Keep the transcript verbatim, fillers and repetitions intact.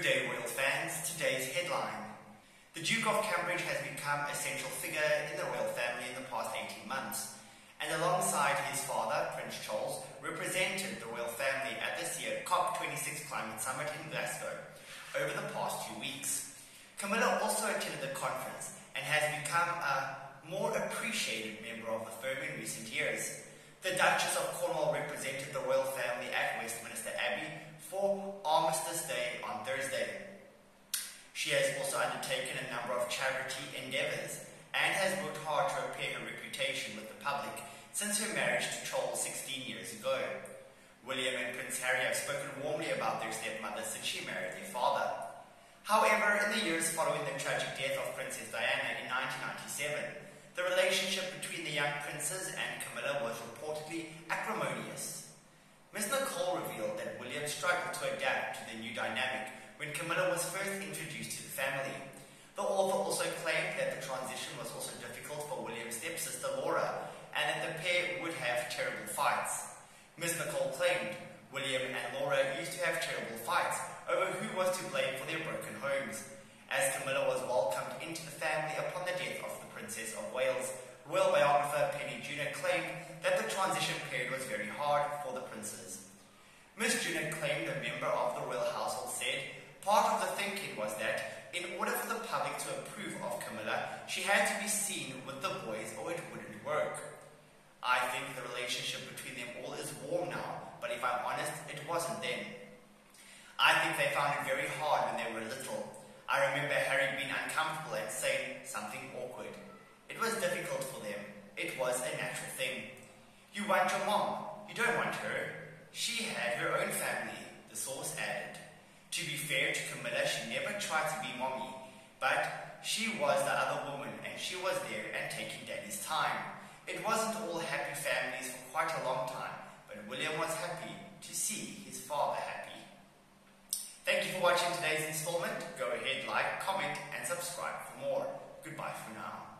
Good day, royal fans. Today's headline. The Duke of Cambridge has become a central figure in the royal family in the past eighteen months, and alongside his father, Prince Charles, represented the royal family at this year's COP twenty-six Climate Summit in Glasgow over the past two weeks. Camilla also attended the conference and has become a more appreciated member of the firm in recent years. The Duchess of Cornwall represented the royal family at Westminster Abbey for Armistice Day on Thursday. She has also undertaken a number of charity endeavours and has worked hard to repair her reputation with the public since her marriage to Charles sixteen years ago. William and Prince Harry have spoken warmly about their stepmother since she married their father. However, in the years following the tragic death of Princess Diana in nineteen ninety-seven, the relationship between the young princes and Camilla was reportedly acrimonious. Miz Nicole revealed that William struggled to adapt to the new dynamic when Camilla was first introduced to the family. The author also claimed that the transition was also difficult for William's stepsister Laura and that the pair would have terrible fights. Miz Nicole claimed William and Laura used to have terrible fights over who was to blame for their broken homes, as Camilla was welcomed into the family upon the death of the Princess of Wales. Royal biographer Penny Junor claimed that the transition period was very hard for the princes. Miz Junor claimed a member of the royal household said, "Part of the thinking was that, in order for the public to approve of Camilla, she had to be seen with the boys or it wouldn't work. I think the relationship between them all is warm now, but if I'm honest, it wasn't then. I think they found it very hard when they were little. I remember Harry being uncomfortable and saying something awkward. It was difficult for them. It was a natural thing. You want your mom. You don't want her. She had her own family," the source added. To be fair to Camilla, she never tried to be mommy, but she was the other woman and she was there and taking daddy's time. It wasn't all happy families for quite a long time, but William was happy to see his father happy. Thank you for watching today's installment. Go ahead, like, comment and subscribe for more. Goodbye for now.